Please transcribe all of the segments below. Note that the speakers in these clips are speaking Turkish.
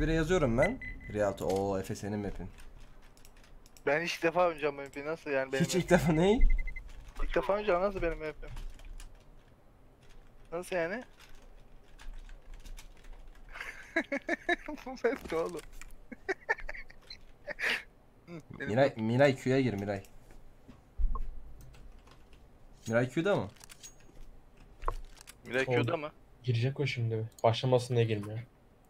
1'e yazıyorum ben. Rialto. Oo Efe senin map'in. Ben ilk defa oynayacağım map'i, nasıl yani benim hiç map'im. İlk defa ne? İlk defa oynayacağım, nasıl benim map'im? Nasıl yani? Bu map de oğlum. Miray Q'ya gir Miray. Miray Q'da mı? Miray Q'da mı? Girecek o şimdi. Başlamasın diye girmiyor.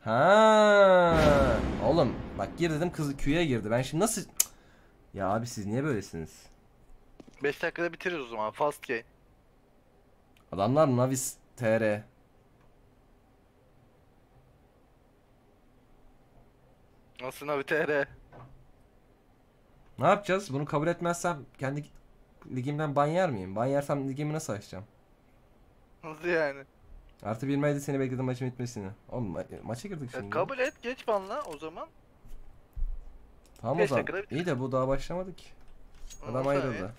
Ha oğlum bak gir dedim, kız Q'ya girdi. Ben şimdi nasıl... Ya abi siz niye böylesiniz? 5 dakikada bitiririz o zaman. Fast game. Adamlar Navis TR. Nasıl Navis TR? Ne yapacağız? Bunu kabul etmezsem kendi ligimden ban yer miyim? Ban yersem ligimi nasıl açacağım? Nasıl yani? Artı bilmeydi seni bekledim maçın bitmesini. Oğlum maça girdik şimdi. Kabul et, geç banla o zaman. Tamam o zaman. İyi de bu daha başlamadı ki. Adam ayrıldı.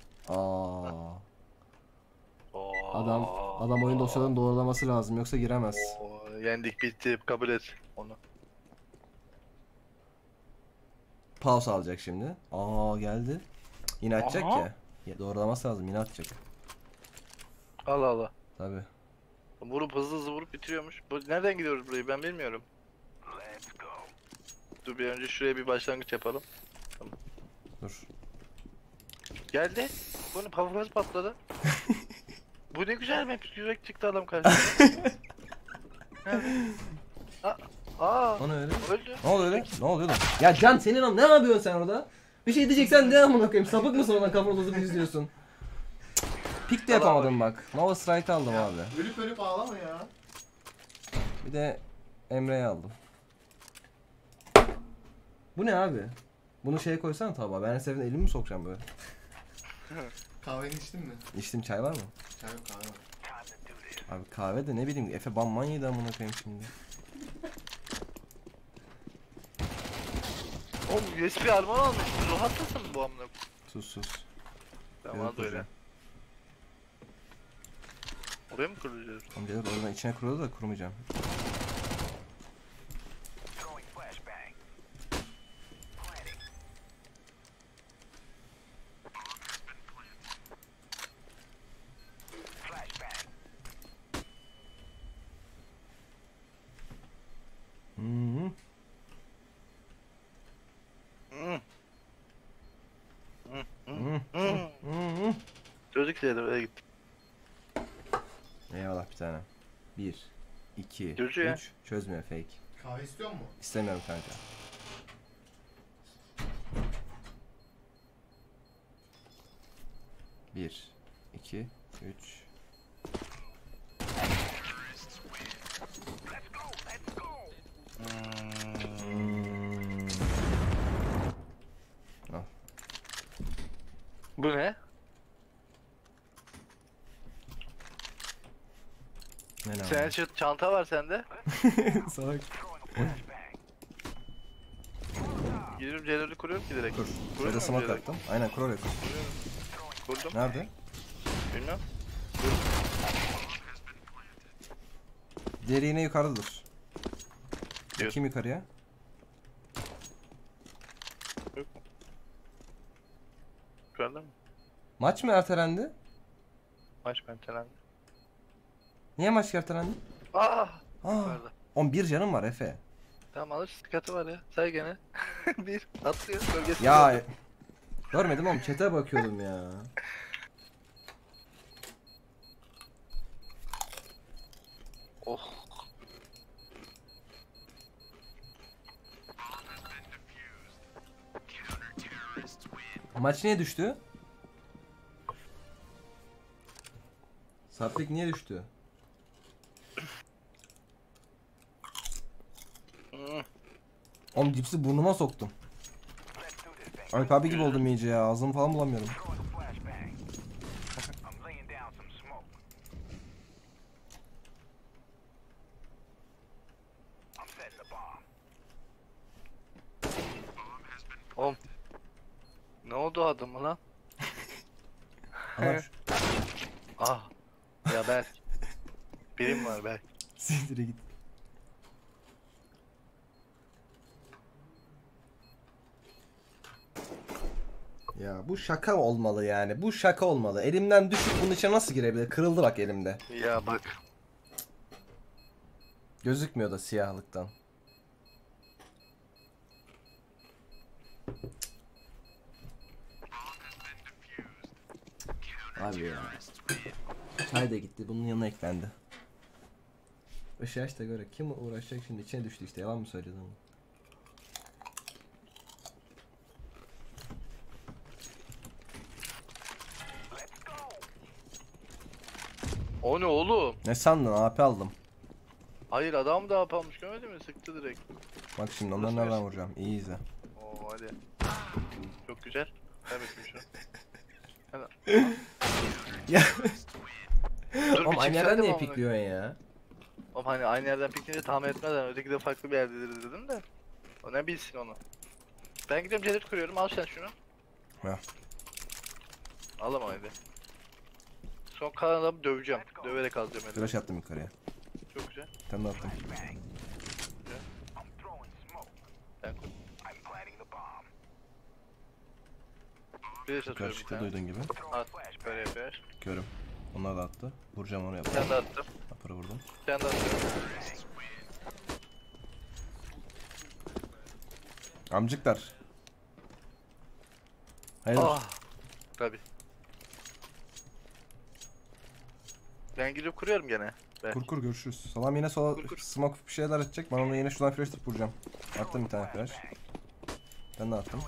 Adam oyun dosyalarını doğrulaması lazım yoksa giremez. Yendik, bitti, kabul et onu. Pause alacak şimdi. Geldi. Yine atacak ya. Doğrulaması lazım, yine atacak. Allah Allah. Tabii. Vurup hızlı vurup bitiriyormuş. Nereden gidiyoruz burayı ben bilmiyorum. Let's go. Dur bir önce şuraya bir başlangıç yapalım. Tamam. Dur. Geldi. Bunun pavukası patladı. Bu ne güzel map, yürek çıktı adam karşısına. Öldü. Ne oluyor lan? Ne oluyor lan? Ya Can senin ne yapıyorsun sen orada? Bir şey diyeceksen ne amına koyayım? Sapık mısın oradan kaburluzu izliyorsun? Pik de yapamadım bak. Nova Strike aldım ya, abi. Ölüp ağlama ya. Bir de Emre'yi aldım. Bu ne abi? Bunu şeye koysana tabağa. Ben senin elimi mi sokacağım böyle? Kahveni içtin mi? İçtim, çay var mı? Çay yok, kahve var. Abi kahve de ne bileyim, Efe ban manyaydı amına koyayım şimdi. Oğlum USB armağan almışsın. Rahatlasın bu amına koyayım. Sus. Tamam öyle. Oraya mı kurulacağız? Amcalar oradan içine kuruldu da kurmayacağım. Çocuk şeydi, oraya gittim. Eyvallah bir tane. 1, 2, 3. Çözmüyor fake. Kahve istiyor mu? İstemiyorum kanka. Bir, iki, üç. Al. Bu ne? Senin şu çanta var sende. Salak. Giriyorum Celal'i kuruyorum ki direkt. Kur. Öyle smak attım. Aynen kur oraya kur. Kurdum. Nerede? Bilmem. Deri yine yukarıda dur. Kim yukarıya? Yok. Yukarıda mı? Maç mı ertelendi? Maç mı ertelendi? Niye maç kartlandı? Pardon. 11 canım var Efe. Tamam alır, sıkıntı var ya. Say gene. Bir atlıyor bölgesine. Ya görmedim oğlum, chat'e bakıyordum ya. Oh. Maç niye düştü? Saplik niye düştü? Oğlum cipsi burnuma soktum. Ay abi gibi oldum iyice ya, ağzımı falan bulamıyorum. Oğlum ne oldu adamı lan? Ya Berk. Birim var Berk. Sindire git. Ya bu şaka olmalı yani. Bu şaka olmalı. Elimden düşüp bunun içine nasıl girebilir? Kırıldı bak elimde. Ya bak. Gözükmüyor da siyahlıktan. Abi ya. Çay da gitti. Bunun yanına eklendi. 5 yaşta göre kim uğraşacak şimdi? İçine düştü işte. Yalan mı söyledin ama? O ne oğlum? Ne sandın? AP aldım. Hayır adam da AP almış. Görmedin mi? Sıktı direkt. Bak şimdi onları nereden vuracağım? İyi izle. Oo hadi. Çok güzel. Kaybettim şu an. Ya. Oğlum aynı yerden niye pikliyorsun ya? Oğlum hani aynı yerden pikleyince tahmin etmeden öteki de farklı bir yerdedir dedim de. O ne bilsin onu. Ben gidiyorum cedir kuruyorum. Al sen şunu. Ya. Alama hadi. Son kalan adamı döveceğim. Döverek alacağım elini. Flash attım yukarıya. Çok güzel. Sen de attın. Sen kur. Karşıkta duyduğun gibi. At. Böyle yapıyor. Körüm. Onlar da attı. Vuracağım onu yapacağım. Sen de attım. Aparı vurdum. Sen de attım. Amcıklar. Hayırdır? Ah. Tabii. Ben gidip kuruyorum gene. Kur görüşürüz. Salam yine sola smoke bir şeyler atacak. Ben onu yine şuradan flash atıp vuracağım. Attım bir tane flash. Ben de attım.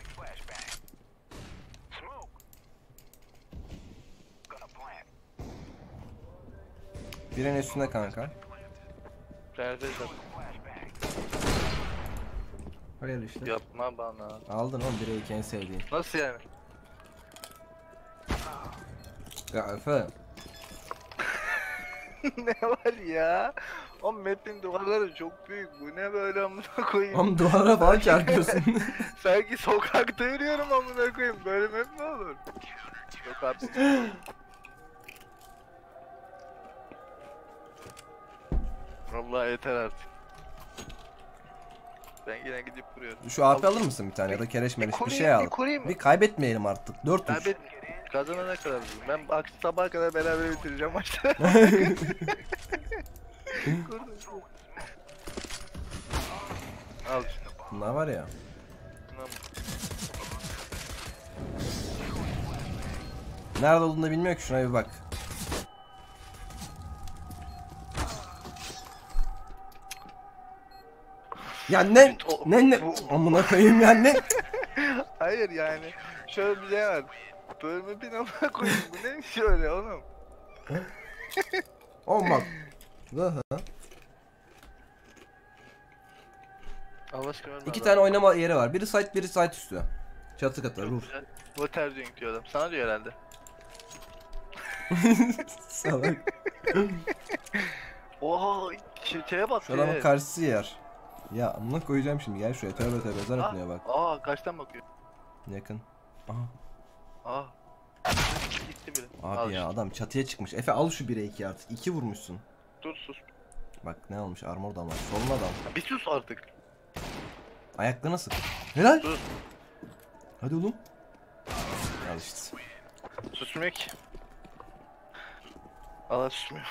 Birinin üstünde kanka. Oraya düştü. Yapma bana. Aldın oğlum bireyi en sevdiğin. Nasıl yani? Ya efendim. Ne var ya? O map'in duvarları çok büyük. Bu ne böyle amına koyayım? Oğlum duvara falan çarpıyorsun. Sanki sokakta yürüyorum amına koyayım. Böyle map mi olur? Yok artık. Vallahi yeter artık. Ben yine gidip kuruyorum. Şu AP alır mısın bir tane ya da kereş meriş bir şey al. Bir kaybetmeyelim artık. 4-3. Kazanana kadar ben akşam sabaha kadar beraber bitireceğim maçları. Al. Bunlar var ya. Nerede olduğunu da bilmiyor ki, şuna bir bak. Ya ne amına koyayım ya ne? Hayır yani şöyle bir şey var. Bölme bin amına koyayım, bu neymiş öyle oğlum? Olmaz. İki tane oynama yeri var. Biri site, biri site üstü. Çatı katı ruh. Water drink diyor adam. Sana diyor herhalde. Salak. Oha çeteye bak. Şuranın karşısı yer. Ya amına koyacağım şimdi, gel şuraya. Tövbe tövbe, zar atmaya bak. Aa kaçtan bakıyor? Yakın. Aha. Aa. Gitti bile. Abi al ya işte. Adam çatıya çıkmış. Efe al şu 1'e 2 artık. 2 vurmuşsun. Dur sus. Bak ne olmuş, armor da var. Solun adam. Bir sus artık. Ayaklarına sık. Helal. Dur. Hadi oğlum. Al işte. Susmuyor ki. Allah susmuyor.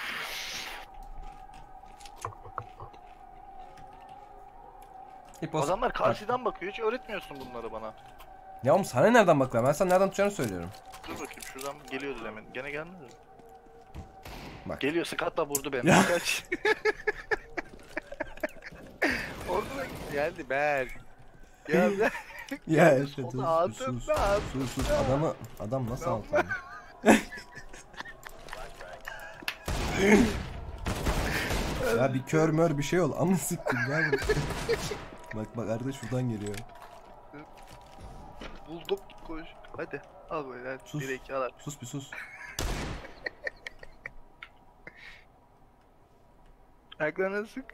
Adamlar karşıdan bakıyor, hiç öğretmiyorsun bunları bana. Ya oğlum sana nereden bakıyor? Ben sana nereden tutacağını söylüyorum. Dur bakayım, şuradan geliyordu hemen. Gene gelmedi mi? Bak. Geliyor, sıkatla vurdu beni. Kaç. Orada geldi ben. Ya ben. Ya sus. Adam nasıl altında? Ya bir kör mör bir şey ol. Amına siktim ya. Bak Arda şuradan geliyor. Bulduk, koş. Hadi al böyle hadi. Sus. Direkt al. Sus bir sus. Ayaklarına sık.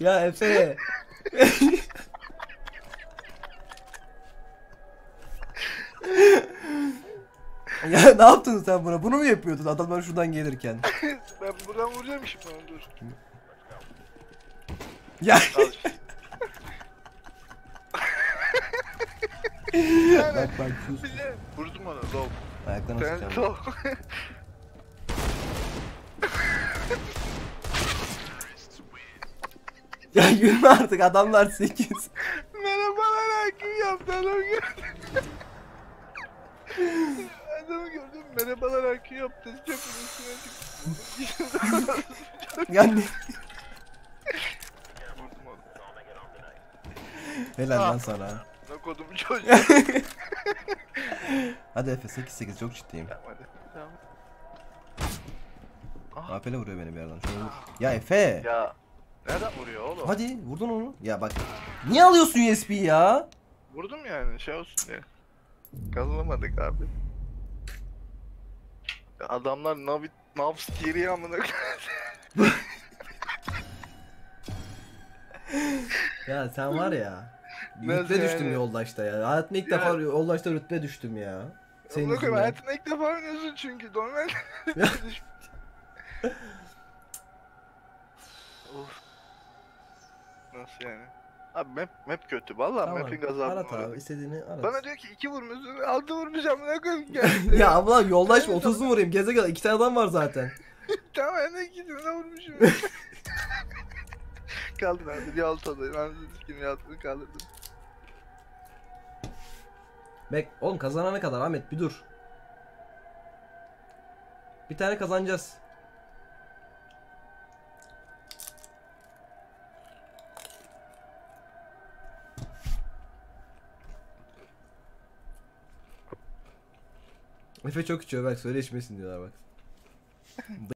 Ya Efe. Ya ne yaptın sen buna? Bunu mu yapıyordun adamlar şuradan gelirken? Ben buradan vuracağım şimdi onu, dur. Ya. Yani, bak bak sus. Vurdum onu low. Ayaktan sıçacağım. Ya gülme artık, adamlar 8. Merhabalar, hakim yaptı adam gördüm. Adamı gördüm, merhabalar hakim yaptı. Çok üzüntüme çıktı. Yani. Helal lan sana. Nakodum çocuğum. Hadi Efe 8-8, çok ciddiyim. Tamam. AP'le vuruyor beni bir yerden. Şöyle vur. Ya Efe. Ya. Nereden vuruyor oğlum? Hadi vurdun onu. Ya bak. Niye alıyorsun USB'yi ya? Vurdum yani şey olsun diye. Kazanamadık abi. Adamlar Navs geri amına koydu. Ya sen var ya. Rütbe yani? Düştüm yoldaşta ya. Hayatımda ilk defa yoldaşta rütbe düştüm ya. Senin için. Hayatımda ilk defa oynuyorsun çünkü normal. Of. Nasıl yani? Abi map kötü vallahi, tamam, map'in gazabını aradı. İstediğini arat. Bana diyor ki 2 vurmuşsun, 6 vurmayacağım ne koyayım geldi. Ya abla yoldaş mı 30'u vurayım geze gel, 2 tane adam var zaten. Tamam ben 2'sini vurmuşum. Kaldım abi Rialto'dayım, anasını sikeyim Rialto'yu kaldırdım. Bek oğlum kazanana kadar Ahmet bir dur. Bir tane kazanacağız. Efe çok içiyor bak, söyle içmesin diyorlar bak.